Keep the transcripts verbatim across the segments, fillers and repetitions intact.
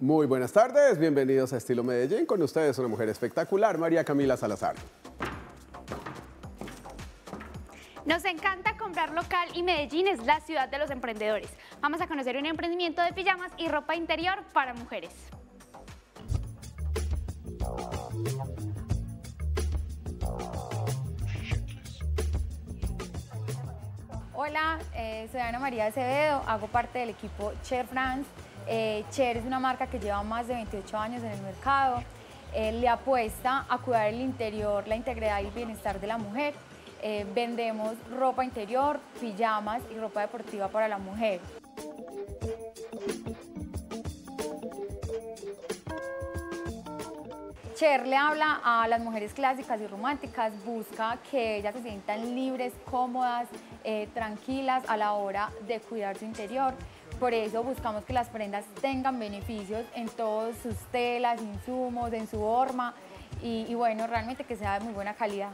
Muy buenas tardes, bienvenidos a Estilo Medellín. Con ustedes una mujer espectacular, María Camila Salazar. Nos encanta comprar local y Medellín es la ciudad de los emprendedores. Vamos a conocer un emprendimiento de pijamas y ropa interior para mujeres. Hola, eh, soy Ana María Acevedo, hago parte del equipo Cher France. Eh, Cher es una marca que lleva más de veintiocho años en el mercado. Eh, le apuesta a cuidar el interior, la integridad y el bienestar de la mujer. Eh, vendemos ropa interior, pijamas y ropa deportiva para la mujer. Cher le habla a las mujeres clásicas y románticas, busca que ellas se sientan libres, cómodas, eh, tranquilas a la hora de cuidar su interior. Por eso buscamos que las prendas tengan beneficios en todas sus telas, insumos, en su horma y, y bueno, realmente que sea de muy buena calidad.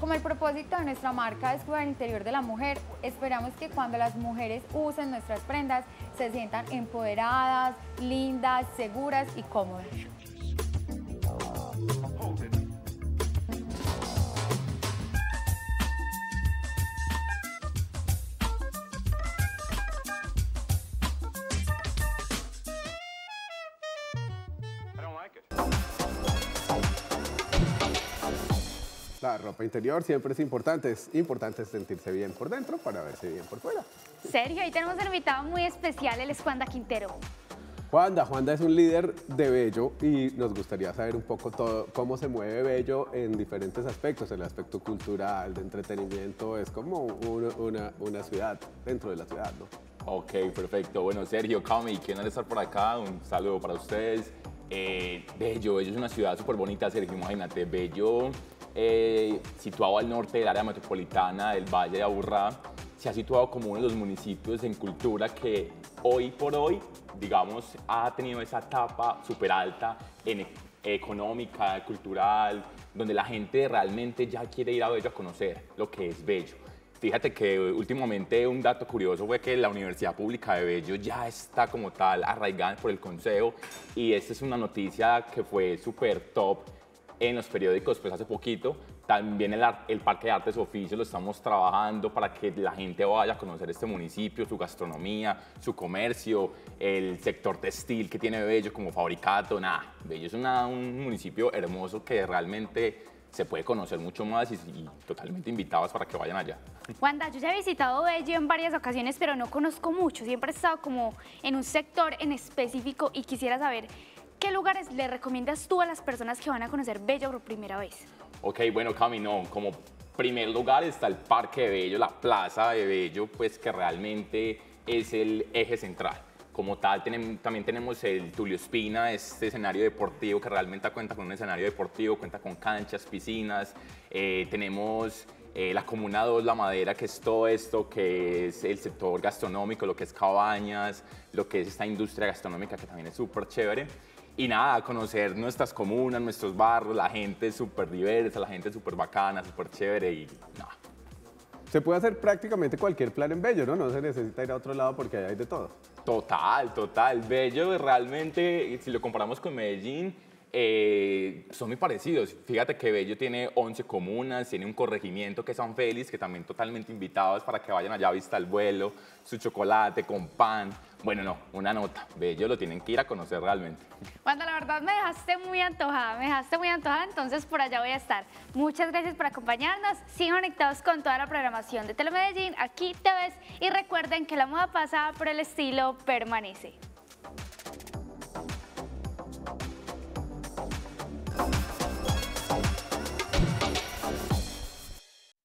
Como el propósito de nuestra marca es cuidar el interior de la mujer, esperamos que cuando las mujeres usen nuestras prendas se sientan empoderadas, lindas, seguras y cómodas. La ropa interior siempre es importante, es importante sentirse bien por dentro para verse bien por fuera. Sergio, hoy tenemos un invitado muy especial, él es Juanda Quintero. Juanda, Juanda es un líder de Bello y nos gustaría saber un poco todo, cómo se mueve Bello en diferentes aspectos, el aspecto cultural, de entretenimiento, es como una, una, una ciudad dentro de la ciudad, ¿no? Ok, perfecto. Bueno, Sergio, Cami, ¿quién ha de estar por acá? Un saludo para ustedes. Eh, Bello, Bello es una ciudad súper bonita, Sergio, imagínate, Bello... Eh, situado al norte del área metropolitana del Valle de Aburrá, se ha situado como uno de los municipios en cultura que hoy por hoy, digamos, ha tenido esa etapa súper alta en económica, cultural, donde la gente realmente ya quiere ir a Bello a conocer lo que es Bello. Fíjate que últimamente un dato curioso fue que la Universidad Pública de Bello ya está como tal arraigada por el Consejo y esta es una noticia que fue súper top en los periódicos, pues hace poquito. También el, el Parque de Arte de su oficio lo estamos trabajando para que la gente vaya a conocer este municipio, su gastronomía, su comercio, el sector textil que tiene Bello como fabricato. Nada, Bello es una, un municipio hermoso que realmente se puede conocer mucho más y, y totalmente invitados para que vayan allá. Juanda, yo ya he visitado Bello en varias ocasiones, pero no conozco mucho. Siempre he estado como en un sector en específico y quisiera saber ¿qué lugares le recomiendas tú a las personas que van a conocer Bello por primera vez? Ok, bueno, Camino, como primer lugar está el Parque de Bello, la Plaza de Bello, pues que realmente es el eje central. Como tal, tenemos, también tenemos el Tulio Espina, este escenario deportivo que realmente cuenta con un escenario deportivo, cuenta con canchas, piscinas, eh, tenemos... Eh, la Comuna dos, La Madera, que es todo esto, que es el sector gastronómico, lo que es cabañas, lo que es esta industria gastronómica que también es súper chévere. Y nada, conocer nuestras comunas, nuestros barrios, la gente es súper diversa, la gente es súper bacana, súper chévere y nada. Se puede hacer prácticamente cualquier plan en Bello, ¿no? No se necesita ir a otro lado porque allá hay de todo. Total, total. Bello realmente, si lo comparamos con Medellín, Eh, son muy parecidos. Fíjate que Bello tiene once comunas, tiene un corregimiento que es San Félix, que también totalmente invitados para que vayan allá a Vista al Vuelo, su chocolate con pan. Bueno, no, una nota. Bello lo tienen que ir a conocer realmente. Juanda, la verdad me dejaste muy antojada, me dejaste muy antojada, entonces por allá voy a estar. Muchas gracias por acompañarnos. Sigan conectados con toda la programación de Telemedellín, aquí te ves y recuerden que la moda pasa, pero el estilo permanece.